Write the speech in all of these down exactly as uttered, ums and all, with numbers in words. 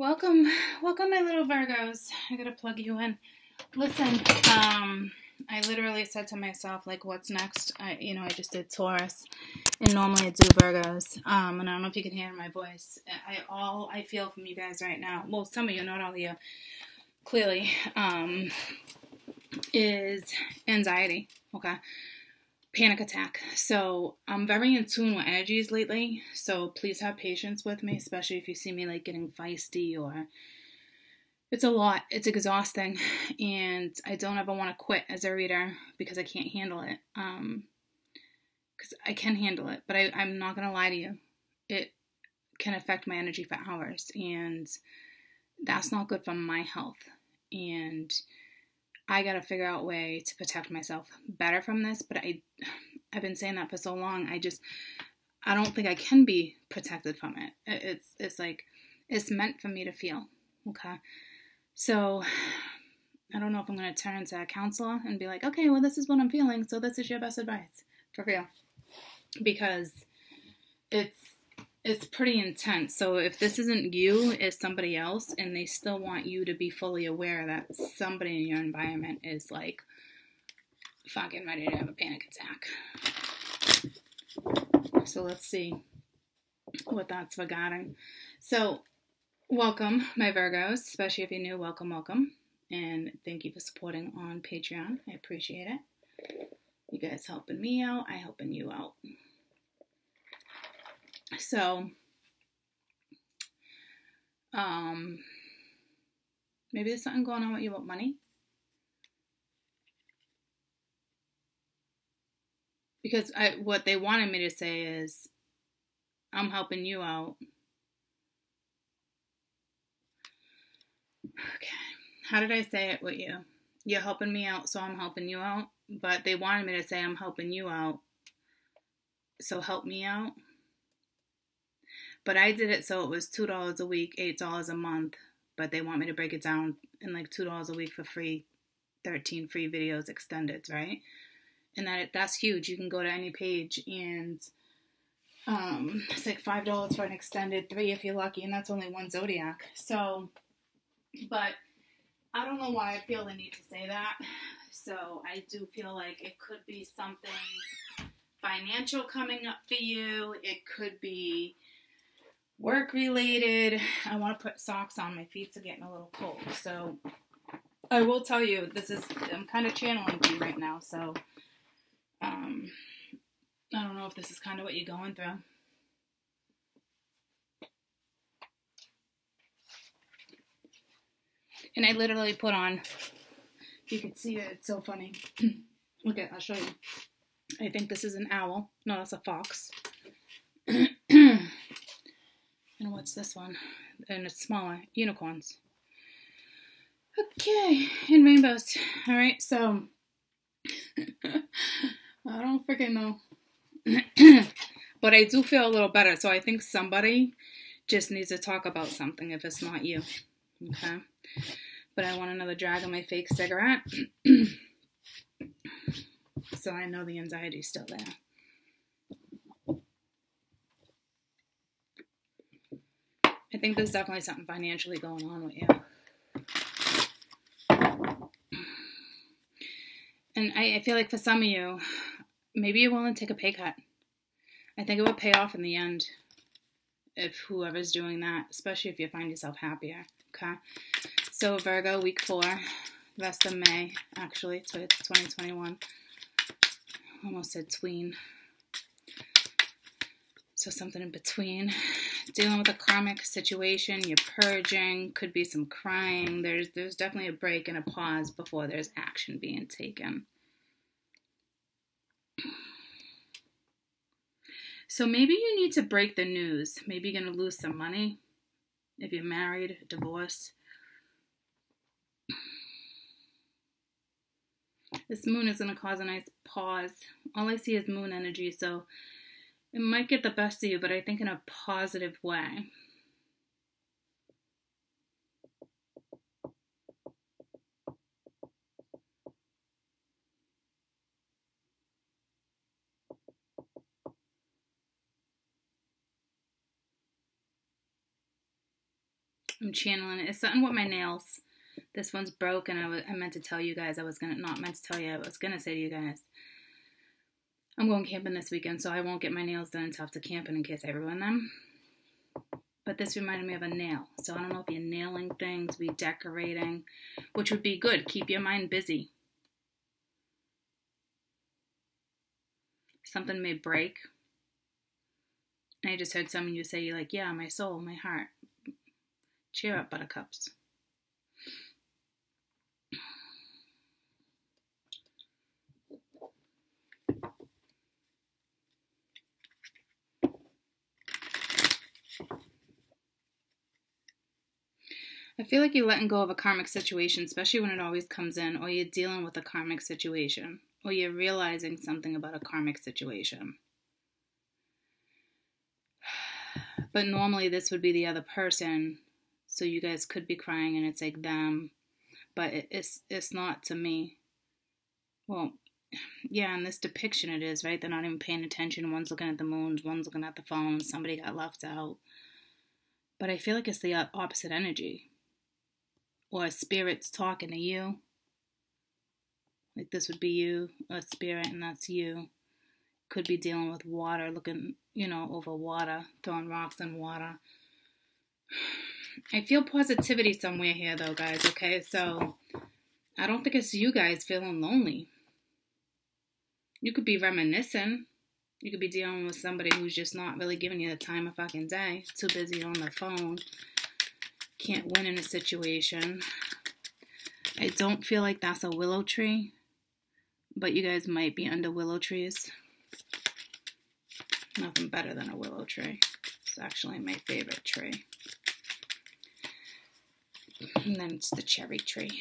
Welcome, welcome my little Virgos. I gotta plug you in. Listen, um, I literally said to myself, like, what's next? I, you know, I just did Taurus, and normally I do Virgos, um, and I don't know if you can hear my voice. I all I feel from you guys right now, well, some of you, not all of you, clearly, um, is anxiety, okay? Panic attack. So I'm very in tune with energies lately, so please have patience with me, especially if you see me like getting feisty or it's a lot. It's exhausting, and I don't ever want to quit as a reader because I can't handle it. Um, because I can handle it, but I, I'm not gonna lie to you, it can affect my energy for hours, and that's not good for my health. And I gotta figure out a way to protect myself better from this, but I, I've been saying that for so long. I just, I don't think I can be protected from it. It's, it's like, it's meant for me to feel, okay? So, I don't know if I'm gonna turn into a counselor and be like, okay, well, this is what I'm feeling, so this is your best advice, for real. Because it's, it's pretty intense. So if this isn't you, it's somebody else, and they still want you to be fully aware that somebody in your environment is like fucking ready to have a panic attack. So let's see what that's regarding. So welcome, my Virgos, especially if you're new. Welcome, welcome. And thank you for supporting on Patreon. I appreciate it. You guys helping me out, I helping you out. So, um, maybe there's something going on with you about money. Because I, what they wanted me to say is, I'm helping you out. Okay, how did I say it with you? You're helping me out, so I'm helping you out. But they wanted me to say, I'm helping you out, so help me out. But I did it so it was two dollars a week, eight dollars a month, but they want me to break it down in like two dollars a week for free, thirteen free videos extended, right? And that that's huge. You can go to any page and um, it's like five dollars for an extended, three if you're lucky, and that's only one zodiac. So, but I don't know why I feel the need to say that. So I do feel like it could be something financial coming up for you. It could be work related. I want to put socks on. My feet are getting a little cold. So I will tell you, this is, I'm kind of channeling you right now. So um, I don't know if this is kind of what you're going through. And I literally put on, you can see it, it's so funny. Look at, I'll show you. I think this is an owl. No, that's a fox. And what's this one? And it's smaller. Unicorns. Okay. And rainbows. Alright, so. I don't freaking know. But I do feel a little better. So I think somebody just needs to talk about something if it's not you. Okay. But I want another drag of my fake cigarette. So I know the anxiety's still there. I think there's definitely something financially going on with you. And I, I feel like for some of you, maybe you're willing to take a pay cut. I think it will pay off in the end if whoever's doing that, especially if you find yourself happier, okay? So Virgo, week four, the rest of May, actually, twenty twenty-one. Almost said tween. So something in between. Dealing with a karmic situation, you're purging, could be some crying. There's there's definitely a break and a pause before there's action being taken. So maybe you need to break the news. Maybe you're going to lose some money if you're married, divorced. This moon is going to cause a nice pause. All I see is moon energy, so it might get the best of you, but I think in a positive way. I'm channeling it. It's something with my nails. This one's broke, and I, was, I meant to tell you guys. I was gonna not meant to tell you. I was gonna say to you guys, I'm going camping this weekend, so I won't get my nails done until after camping in case I ruin them. But this reminded me of a nail. So I don't know if you're nailing things, redecorating, which would be good. Keep your mind busy. Something may break. And I just heard someone you say, you're like, yeah, my soul, my heart. Cheer up, buttercups. I feel like you're letting go of a karmic situation, especially when it always comes in, or you're dealing with a karmic situation, or you're realizing something about a karmic situation. But normally this would be the other person, so you guys could be crying and it's like them, but it, it's, it's not to me. Well, yeah, in this depiction it is, right? They're not even paying attention. One's looking at the moon, one's looking at the phone, somebody got left out. But I feel like it's the opposite energy. Or a spirit's talking to you. Like this would be you, a spirit, and that's you. Could be dealing with water, looking, you know, over water, throwing rocks in water. I feel positivity somewhere here, though, guys, okay? So I don't think it's you guys feeling lonely. You could be reminiscing. You could be dealing with somebody who's just not really giving you the time of fucking day. Too busy on the phone. Can't win in a situation. I don't feel like that's a willow tree, but you guys might be under willow trees. Nothing better than a willow tree. It's actually my favorite tree. And then it's the cherry tree.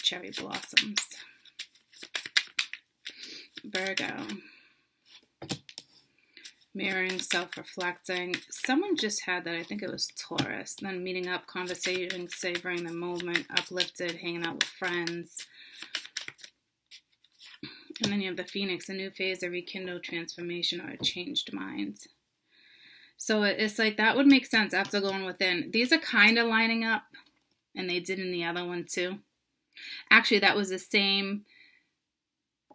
Cherry blossoms. Virgo. Mirroring, self-reflecting. Someone just had that. I think it was Taurus. Then meeting up, conversating, savoring the moment, uplifted, hanging out with friends. And then you have the Phoenix, a new phase, a rekindled transformation, or a changed mind. So it's like that would make sense after going within. These are kind of lining up, and they did in the other one too. Actually, that was the same.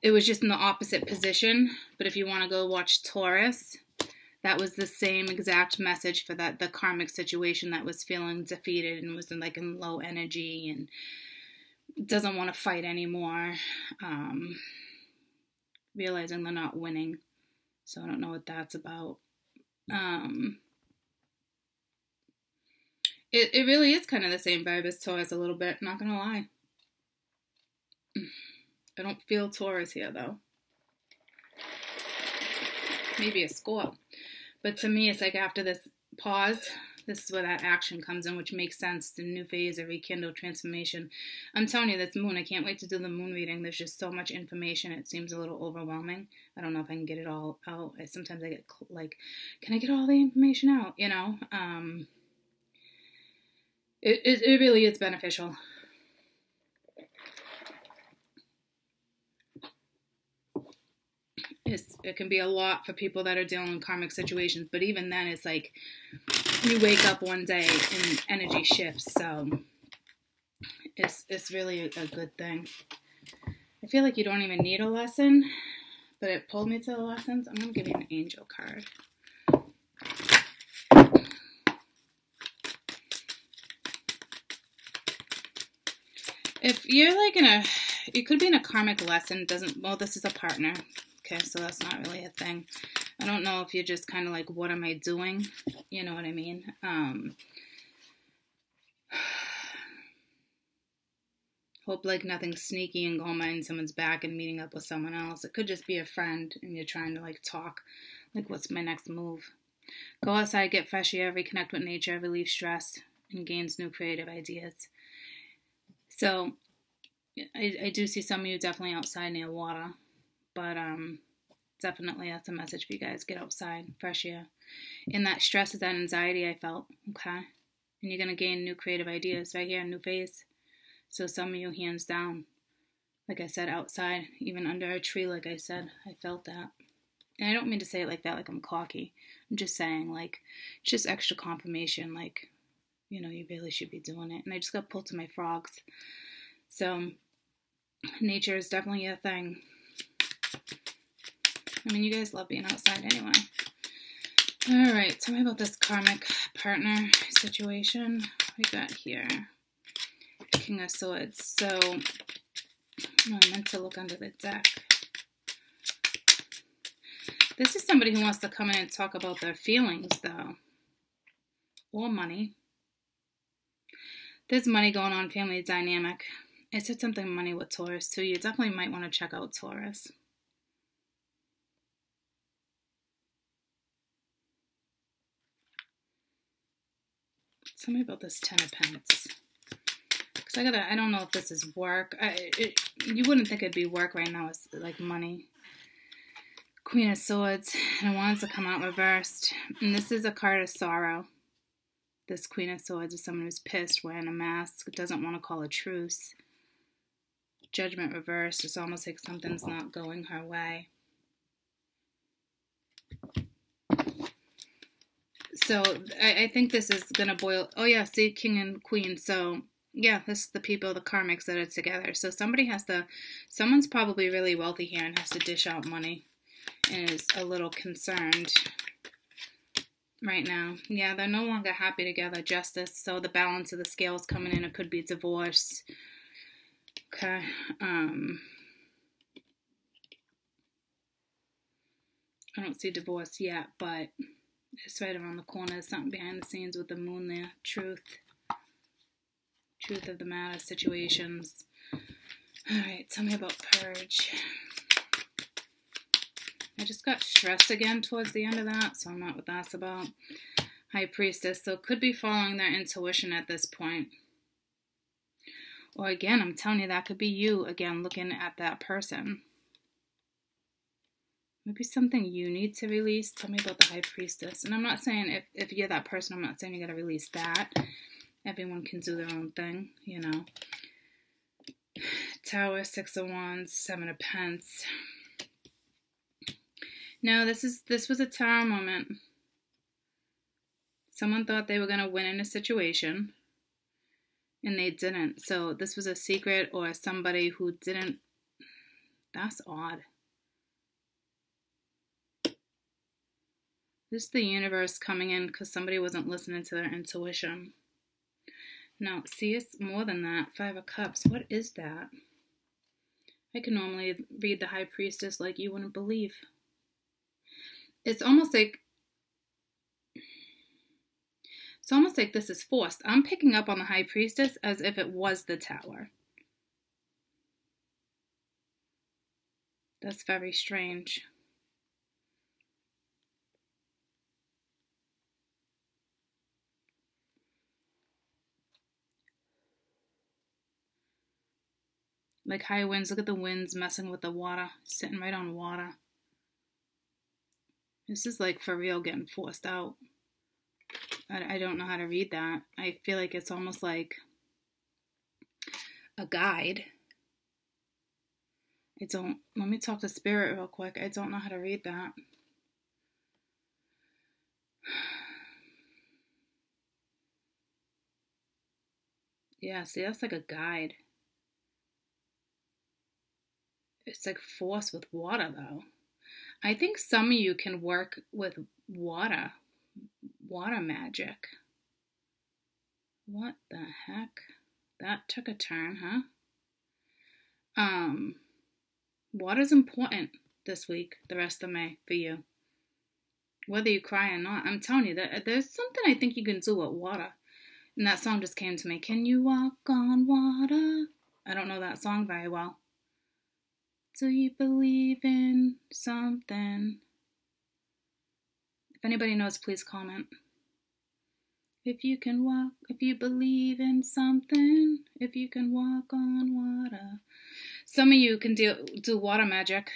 It was just in the opposite position. But if you want to go watch Taurus, that was the same exact message for that the karmic situation that was feeling defeated and was in like in low energy and doesn't want to fight anymore. Um, realizing they're not winning. So I don't know what that's about. Um, it, it really is kind of the same vibe as Taurus a little bit, not going to lie. I don't feel Taurus here, though. Maybe a Scorpio. But to me, it's like after this pause, this is where that action comes in, which makes sense. The new phase, a rekindled transformation. I'm telling you, this moon, I can't wait to do the moon reading. There's just so much information. It seems a little overwhelming. I don't know if I can get it all out. I, sometimes I get like, can I get all the information out? You know? Um, it, it, it really is beneficial. It's, it can be a lot for people that are dealing with karmic situations, but even then it's like you wake up one day and energy shifts, so it's, it's really a good thing. I feel like you don't even need a lesson, but it pulled me to the lessons. I'm going to give you an angel card. If you're like in a, you could be in a karmic lesson, doesn't, well, this is a partner. Okay, so that's not really a thing. I don't know if you're just kind of like, what am I doing? You know what I mean? Um, hope like nothing sneaky and going behind someone's back and meeting up with someone else. It could just be a friend and you're trying to like talk. Like, what's my next move? Go outside, get fresh air, reconnect with nature, relieve stress, and gains new creative ideas. So I, I do see some of you definitely outside near water. But um, definitely that's a message for you guys. Get outside, fresh air. And that stress is that anxiety I felt, okay? And you're going to gain new creative ideas right here, new phase. So some of you, hands down, like I said, outside, even under a tree, like I said, I felt that. And I don't mean to say it like that, like I'm cocky. I'm just saying, like, it's just extra confirmation, like, you know, you really should be doing it. And I just got pulled to my frogs. So nature is definitely a thing. I mean, you guys love being outside anyway. All right, tell me about this karmic partner situation we got here. King of Swords. So oh, I meant to look under the deck. This is somebody who wants to come in and talk about their feelings, though. Or money. There's money going on, family dynamic. I said something money with Taurus, too. You definitely might want to check out Taurus. Tell me about this Ten of Pentacles. Because I gotta, I don't know if this is work. I, it, you wouldn't think it'd be work right now. It's like money. Queen of Swords, and it wants to come out reversed. And this is a card of sorrow. This Queen of Swords is someone who's pissed, wearing a mask, doesn't want to call a truce. Judgment reversed. It's almost like something's not going her way. So I, I think this is going to boil. Oh, yeah, see, King and Queen. So, yeah, this is the people, the karmics that are together. So somebody has to, someone's probably really wealthy here and has to dish out money. And is a little concerned right now. Yeah, they're no longer happy together. Justice. So the balance of the scale is coming in. It could be divorce. Okay. Um, I don't see divorce yet, but it's right around the corner. There's something behind the scenes with the moon there. Truth. Truth of the matter. Situations. All right. Tell me about purge. I just got stressed again towards the end of that, so I'm not what that's about. High Priestess, so could be following their intuition at this point. Or again, I'm telling you, that could be you, again, looking at that person. Maybe something you need to release. Tell me about the High Priestess. And I'm not saying, if, if you're that person, I'm not saying you gotta release that. Everyone can do their own thing, you know. Tower, Six of Wands, Seven of Pentacles. No, this is this was a tower moment. Someone thought they were going to win in a situation, and they didn't. So this was a secret or somebody who didn't. That's odd. This is the universe coming in because somebody wasn't listening to their intuition. Now, see, it's more than that. Five of Cups. What is that? I can normally read the High Priestess like you wouldn't believe. It's almost like, it's almost like this is forced. I'm picking up on the High Priestess as if it was the Tower. That's very strange. Like high winds, look at the winds messing with the water, sitting right on water. This is like for real getting forced out. I, I don't know how to read that. I feel like it's almost like a guide. I don't, let me talk to Spirit real quick. I don't know how to read that. Yeah, see, that's like a guide. It's like force with water though. I think some of you can work with water, water magic. What the heck? That took a turn, huh? Um, water's important this week, the rest of May for you. Whether you cry or not, I'm telling you that there's something I think you can do with water. And that song just came to me. Can you walk on water? I don't know that song very well. Do you believe in something? If anybody knows, please comment. If you can walk, if you believe in something, if you can walk on water. Some of you can do, do water magic.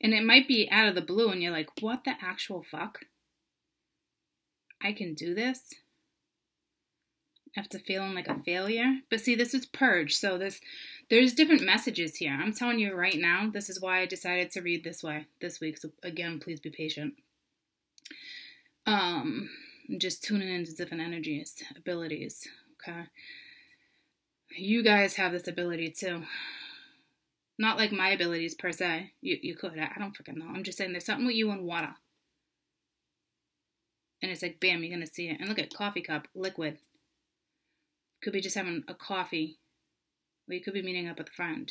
And it might be out of the blue and you're like, what the actual fuck? I can do this? after feeling like a failure. But see, this is purge. So this, there's different messages here. I'm telling you right now, this is why I decided to read this way this week. So again, please be patient. Um, just tuning into different energies, abilities. Okay. You guys have this ability too. Not like my abilities per se. You, you could. I, I don't freaking know. I'm just saying there's something with you and water. And it's like, bam, you're going to see it. And look at coffee cup, liquid. Could be just having a coffee. Or you could be meeting up with a friend.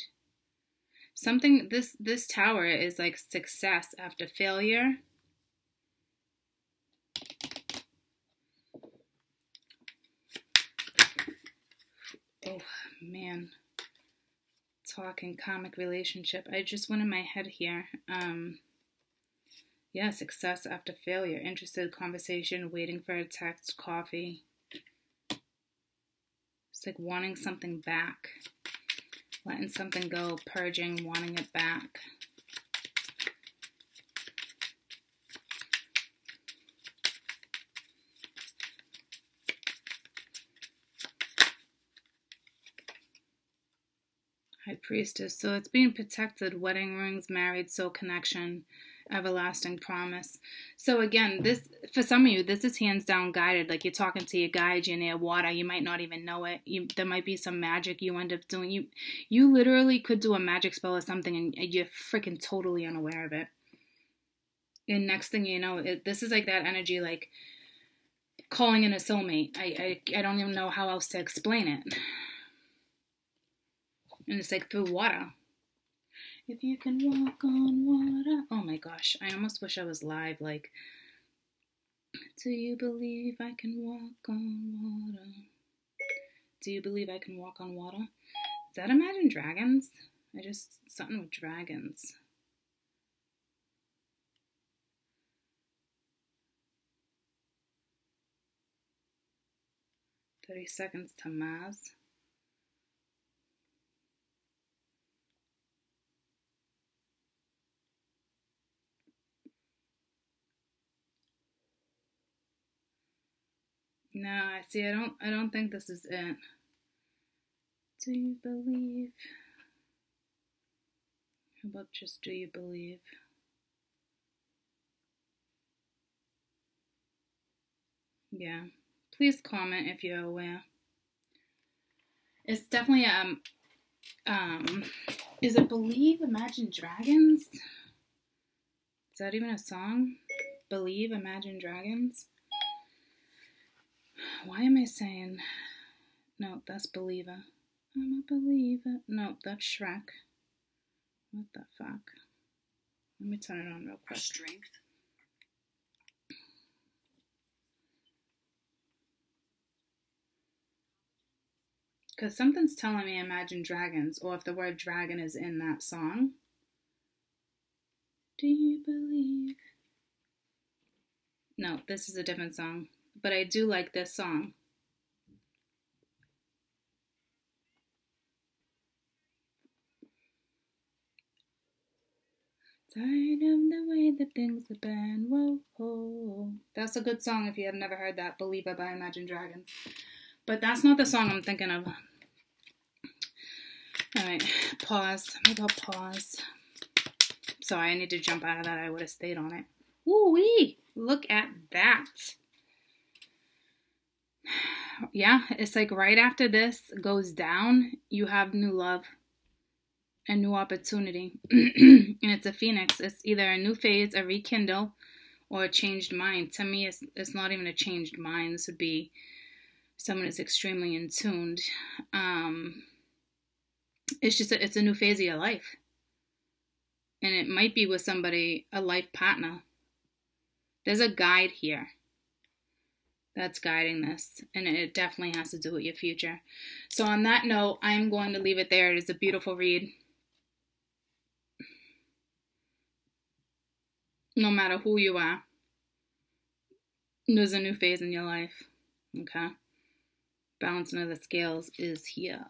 Something, this, this tower is like success after failure. Oh, man. Talking karmic relationship. I just went in my head here. Um... Yeah, success after failure. Interested conversation, waiting for a text, coffee. It's like wanting something back. Letting something go, purging, wanting it back. High Priestess. So it's being protected. Wedding rings, married, soul connection. Everlasting promise. So again, this, for some of you, this is hands down guided. Like you're talking to your guide, you're near water. You might not even know it. You, there might be some magic you end up doing. You, you literally could do a magic spell or something and you're freaking totally unaware of it. And next thing you know, it, this is like that energy, like calling in a soulmate. I, I, I don't even know how else to explain it. And it's like through water. If you can walk on water. Oh my gosh, I almost wish I was live. Like, do you believe I can walk on water? Do you believe I can walk on water? Is that Imagine Dragons? I just, something with dragons. thirty seconds to Mars. No, I see. I don't. I don't think this is it. Do you believe? How about just do you believe? Yeah. Please comment if you're aware. It's definitely um um. Is it Believe? Imagine Dragons? Is that even a song? Believe, Imagine Dragons. Why am I saying, no, that's Believer. I'm a believer. No, that's Shrek. What the fuck? Let me turn it on real quick. Strength. Because something's telling me Imagine Dragons, or if the word dragon is in that song. Do you believe? No, this is a different song. But I do like this song. Tired of the way that things have been. Whoa, whoa. That's a good song if you have never heard that. Believer by Imagine Dragons. But that's not the song I'm thinking of. Alright, pause. Maybe I'll pause. Sorry, I need to jump out of that. I would have stayed on it. Ooh-wee! Look at that. Yeah, it's like right after this goes down, you have new love, a new opportunity. And it's a phoenix. It's either a new phase, a rekindle, or a changed mind. To me, it's, it's not even a changed mind. This would be someone who's extremely in tuned. Um, it's just a, it's a new phase of your life. And it might be with somebody, a life partner. There's a guide here. That's guiding this, and it definitely has to do with your future. So on that note, I'm going to leave it there. It is a beautiful read. No matter who you are, there's a new phase in your life, okay? Balancing of the scales is here.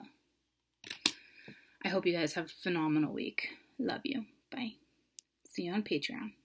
I hope you guys have a phenomenal week. Love you. Bye. See you on Patreon.